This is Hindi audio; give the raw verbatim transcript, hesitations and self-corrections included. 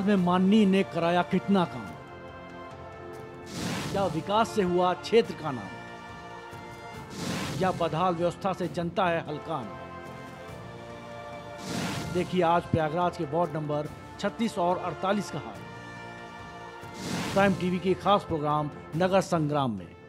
में माननीय ने कराया कितना काम, क्या विकास से हुआ क्षेत्र का नाम, या बदहाल व्यवस्था से जनता है हलकान। देखिए आज प्रयागराज के वार्ड नंबर छत्तीस और अड़तालीस का हाल। प्राइम टीवी के खास प्रोग्राम नगर संग्राम में।